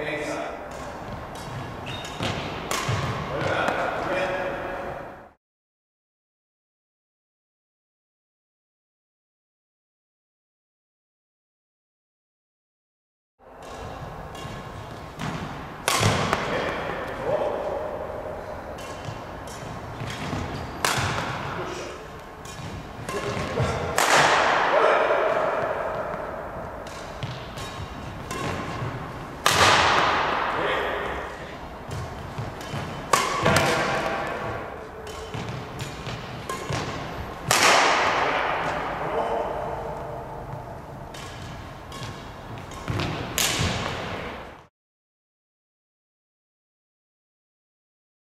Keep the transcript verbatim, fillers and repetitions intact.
Anytime.